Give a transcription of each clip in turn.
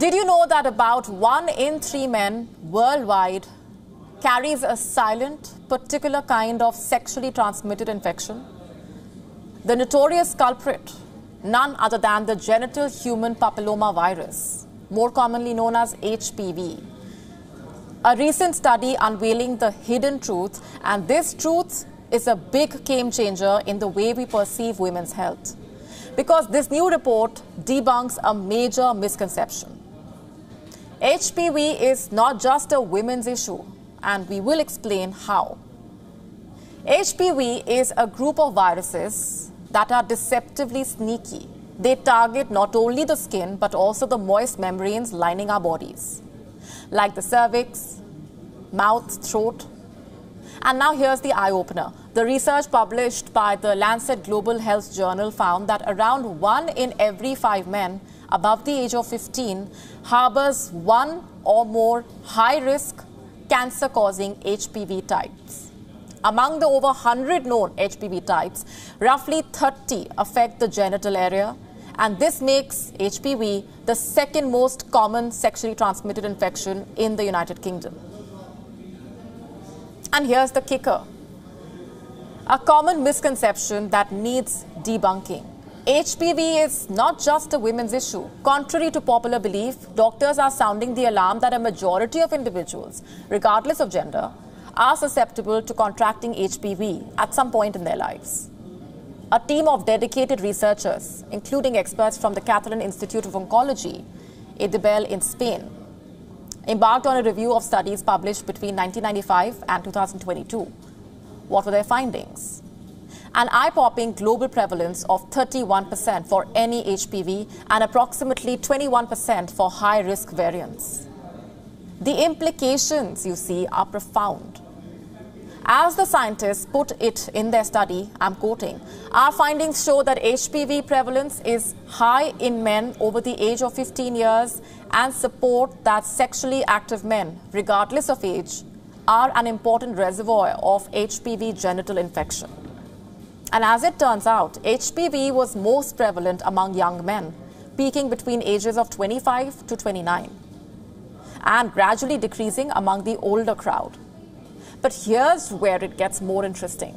Did you know that about 1 in 3 men worldwide carries a silent, particular kind of sexually transmitted infection? The notorious culprit, none other than the genital human papillomavirus, more commonly known as HPV. A recent study unveiling the hidden truth, and this truth is a big game changer in the way we perceive women's health, because this new report debunks a major misconception. HPV is not just a women's issue, and we will explain how. HPV is a group of viruses that are deceptively sneaky. They target not only the skin but also the moist membranes lining our bodies, like the cervix, mouth, throat. And now here's the eye-opener. The research published by the Lancet Global Health Journal found that around 1 in every 5 men above the age of 15 harbors one or more high-risk cancer-causing HPV types. Among the over 100 known HPV types, roughly 30 affect the genital area, and this makes HPV the second most common sexually transmitted infection in the United Kingdom. And here's the kicker, a common misconception that needs debunking. HPV is not just a women's issue. Contrary to popular belief, doctors are sounding the alarm that a majority of individuals, regardless of gender, are susceptible to contracting HPV at some point in their lives. A team of dedicated researchers, including experts from the Catalan Institute of Oncology, IDIBELL in Spain, embarked on a review of studies published between 1995 and 2022. What were their findings? An eye-popping global prevalence of 31% for any HPV and approximately 21% for high-risk variants. The implications, you see, are profound. As the scientists put it in their study, I'm quoting, "Our findings show that HPV prevalence is high in men over the age of 15 years and support that sexually active men, regardless of age, are an important reservoir of HPV genital infection." And as it turns out, HPV was most prevalent among young men, peaking between ages of 25 to 29, and gradually decreasing among the older crowd. But here's where it gets more interesting.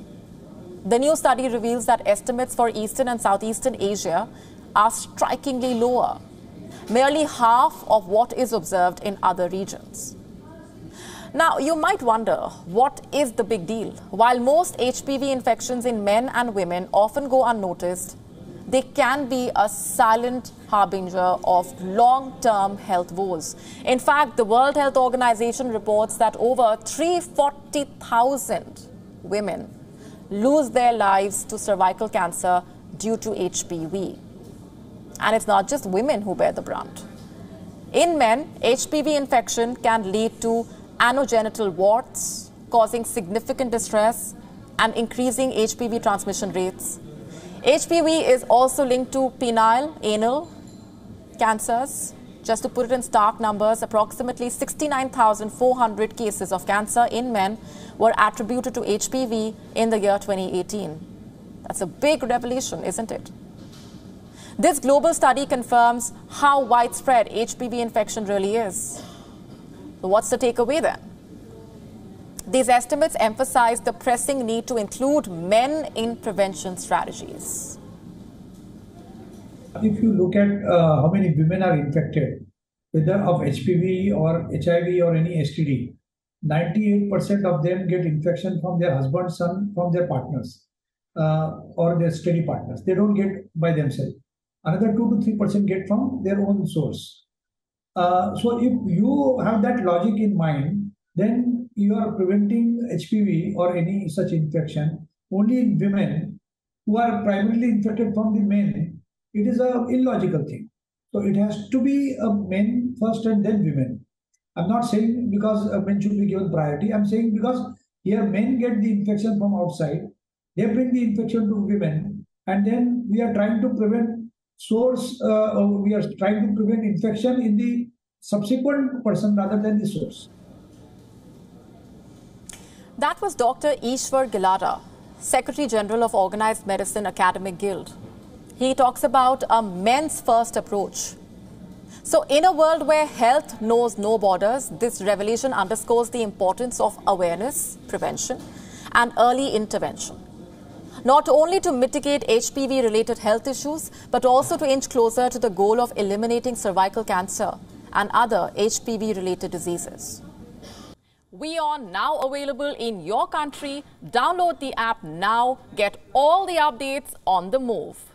The new study reveals that estimates for Eastern and Southeastern Asia are strikingly lower, merely half of what is observed in other regions. Now, you might wonder, what is the big deal? While most HPV infections in men and women often go unnoticed, they can be a silent harbinger of long-term health woes. In fact, the World Health Organization reports that over 340,000 women lose their lives to cervical cancer due to HPV. And it's not just women who bear the brunt. In men, HPV infection can lead to anogenital warts, causing significant distress and increasing HPV transmission rates. HPV is also linked to penile, anal cancers. Just to put it in stark numbers, approximately 69,400 cases of cancer in men were attributed to HPV in the year 2018. That's a big revelation, isn't it? This global study confirms how widespread HPV infection really is. So what's the takeaway then? These estimates emphasize the pressing need to include men in prevention strategies. If you look at how many women are infected, whether of HPV or HIV or any STD, 98% of them get infection from their husband, son, from their partners or their steady partners. They don't get by themselves. Another 2 to 3% get from their own source. So if you have that logic in mind, then you are preventing HPV or any such infection only in women who are primarily infected from the men. It is an illogical thing. So it has to be men first and then women. I'm not saying because men should be given priority. I'm saying because here men get the infection from outside. They bring the infection to women, and then we are trying to prevent source, we are trying to prevent infection in the subsequent person rather than the source. That was Dr. Ishwar Gilada, Secretary General of Organized Medicine Academic Guild. He talks about a men's first approach. So in a world where health knows no borders, this revelation underscores the importance of awareness, prevention, and early intervention, not only to mitigate HPV-related health issues, but also to inch closer to the goal of eliminating cervical cancer and other HPV-related diseases. We are now available in your country. Download the app now. Get all the updates on the move.